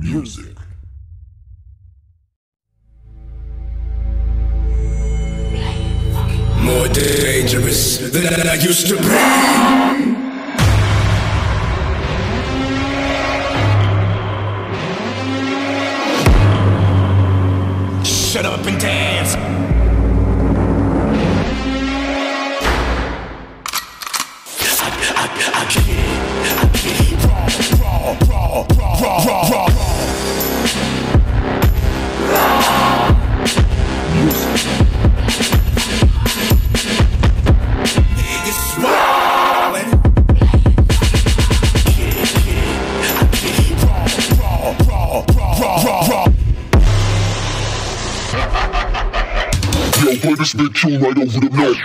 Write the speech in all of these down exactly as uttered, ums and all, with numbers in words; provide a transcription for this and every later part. Music. More dangerous than I used to be. Shut up and dance. I, I, I can't, I can't. Raw, raw, raw, raw, raw, raw, raw. This is wild. I can't, I can't. Raw, raw, raw, raw, raw, raw. Yo, play this big tune right over the net.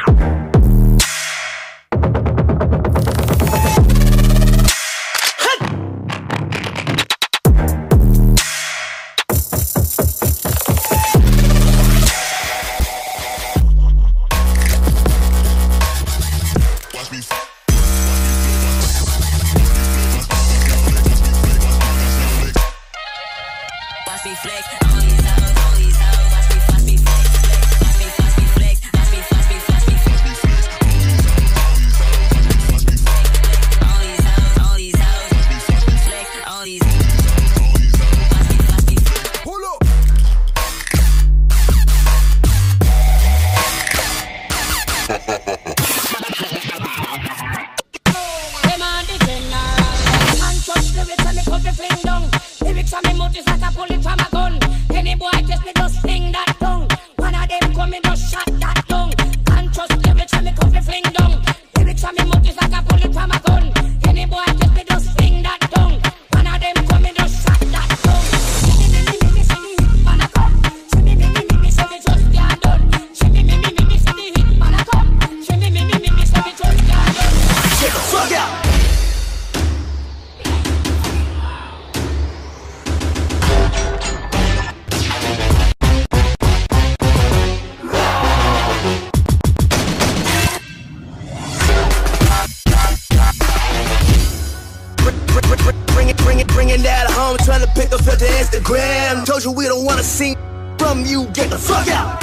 Told you we don't wanna see from you. Get the fuck out.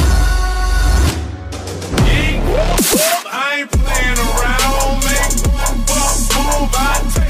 I ain't playing around. Make one fuck move. I take